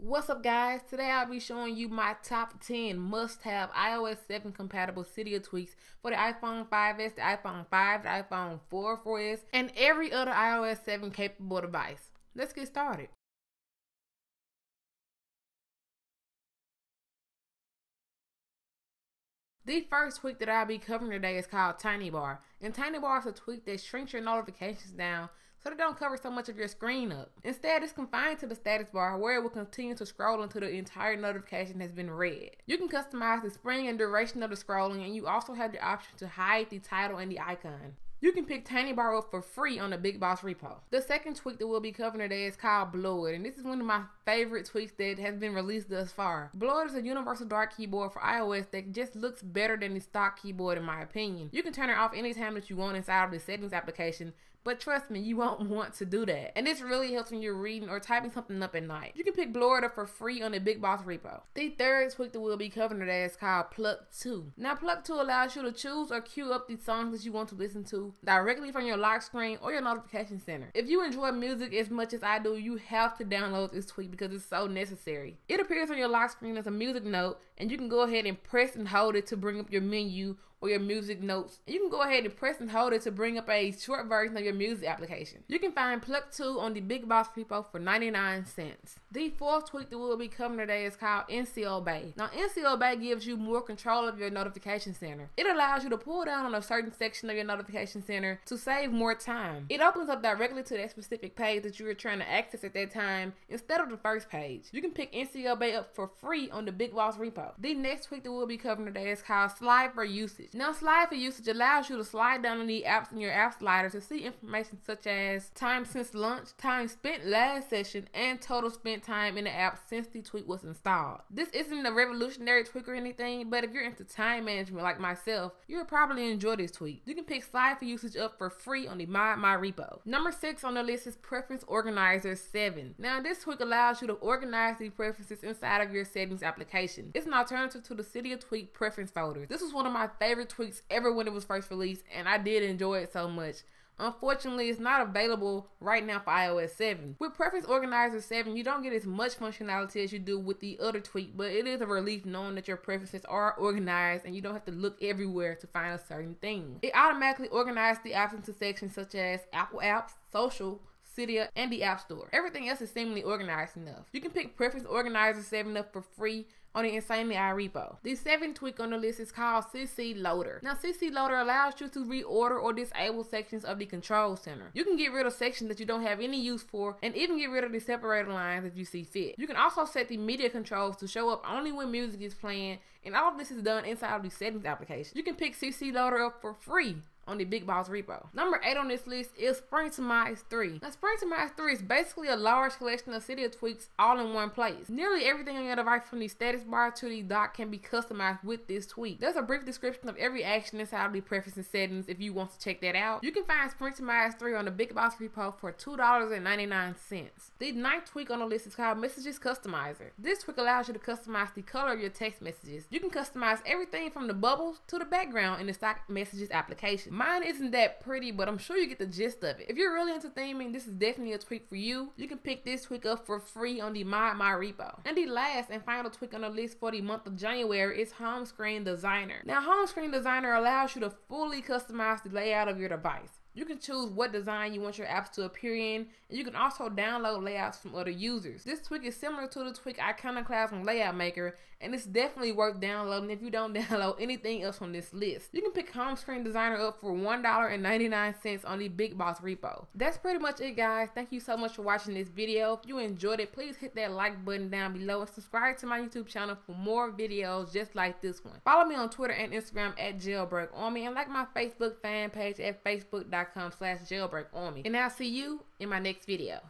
What's up, guys? Today I'll be showing you my top 10 must-have iOS 7 compatible Cydia tweaks for the iPhone 5S, the iPhone 5, the iPhone 4, 4S, and every other iOS 7 capable device. Let's get started. The first tweak that I'll be covering today is called Tiny Bar. And Tiny Bar is a tweak that shrinks your notifications down so they don't cover so much of your screen up. Instead, it's confined to the status bar where it will continue to scroll until the entire notification has been read. You can customize the spring and duration of the scrolling, and you also have the option to hide the title and the icon. You can pick Tiny Bar up for free on the Big Boss Repo. The second tweak that we'll be covering today is called Bloid, and this is one of my favorite tweaks that has been released thus far. Bloid is a universal dark keyboard for iOS that just looks better than the stock keyboard in my opinion. You can turn it off anytime that you want inside of the settings application, but trust me, you won't want to do that. And this really helps when you're reading or typing something up at night. You can pick Blurita for free on the Big Boss Repo. The third tweak that we'll be covering today is called Pluck 2. Now, Pluck 2 allows you to choose or queue up the songs that you want to listen to directly from your lock screen or your notification center. If you enjoy music as much as I do, you have to download this tweak because it's so necessary. It appears on your lock screen as a music note, and you can go ahead and press and hold it to bring up your menu or your music notes. You can go ahead and press and hold it to bring up a short version of your music application. You can find Pluck 2 on the Big Boss Repo for 99 cents. The fourth tweak that we'll be covering today is called NCO Bay. Now, NCO Bay gives you more control of your notification center. It allows you to pull down on a certain section of your notification center to save more time. It opens up directly to that specific page that you were trying to access at that time instead of the first page. You can pick NCO Bay up for free on the Big Boss Repo. The next tweak that we'll be covering today is called Slide4Usage. Now, Slide4Usage allows you to slide down on the apps in your app slider to see information such as time since launch, time spent last session, and total spent time in the app since the tweak was installed. This isn't a revolutionary tweak or anything, but if you're into time management like myself, you'll probably enjoy this tweak. You can pick Slide4Usage up for free on the My Repo. Number 6 on the list is Preference Organizer 7. Now, this tweak allows you to organize the preferences inside of your settings application. It's an alternative to the Cydia tweak preference folder. This was one of my favorite tweaks ever when it was first released, and I did enjoy it so much. Unfortunately, it's not available right now for iOS 7. With Preference Organizer 7, you don't get as much functionality as you do with the other tweak, but it is a relief knowing that your preferences are organized and you don't have to look everywhere to find a certain thing. It automatically organizes the options to sections such as Apple Apps, Social, Cydia, and the App Store. Everything else is seemingly organized enough. You can pick Preference Organizer 7 up for free on the Insanely iRepo. The seventh tweak on the list is called CC Loader. Now, CC Loader allows you to reorder or disable sections of the control center. You can get rid of sections that you don't have any use for, and even get rid of the separator lines if you see fit. You can also set the media controls to show up only when music is playing, and all of this is done inside of the settings application. You can pick CC Loader up for free on the Big Boss Repo. Number 8 on this list is Sprintomize 3. Now, Sprintomize 3 is basically a large collection of Cydia tweaks all in one place. Nearly everything on your device from the status bar to the dock can be customized with this tweak. There's a brief description of every action inside of the preferences settings if you want to check that out. You can find Sprintomize 3 on the Big Boss Repo for $2.99. The ninth tweak on the list is called Messages Customizer. This tweak allows you to customize the color of your text messages. You can customize everything from the bubbles to the background in the stock messages application. Mine isn't that pretty, but I'm sure you get the gist of it. If you're really into theming, this is definitely a tweak for you. You can pick this tweak up for free on the My Repo. And the last and final tweak on the list for the month of January is Home Screen Designer. Now, Home Screen Designer allows you to fully customize the layout of your device. You can choose what design you want your apps to appear in, and you can also download layouts from other users. This tweak is similar to the tweak Iconoclast from Layout Maker, and it's definitely worth downloading if you don't download anything else from this list. You can pick Home Screen Designer up for $1.99 on the Big Boss Repo. That's pretty much it, guys. Thank you so much for watching this video. If you enjoyed it, please hit that like button down below and subscribe to my YouTube channel for more videos just like this one. Follow me on Twitter and Instagram at JailbreakArmy, and like my Facebook fan page at facebook.com/JailbreakArmy. And I'll see you in my next video.